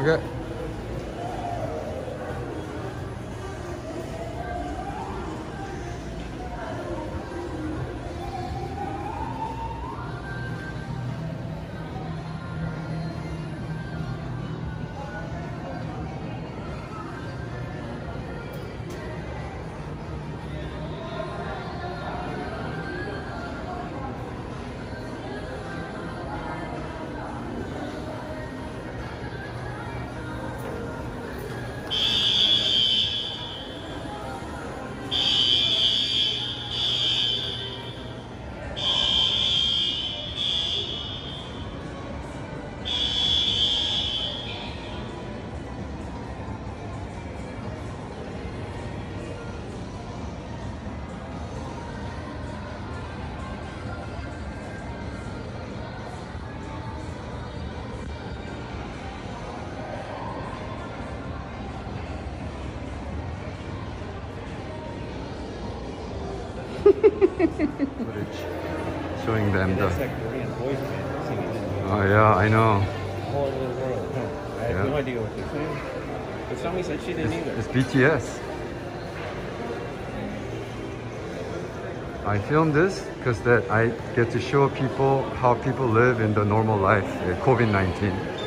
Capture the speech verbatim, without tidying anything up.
Okay. Footage showing them the. Oh yeah, I know. Whole little world. I have no idea what they're saying. But somebody said she didn't either. It's B T S. I filmed this because that I get to show people how people live in the normal life, COVID nineteen.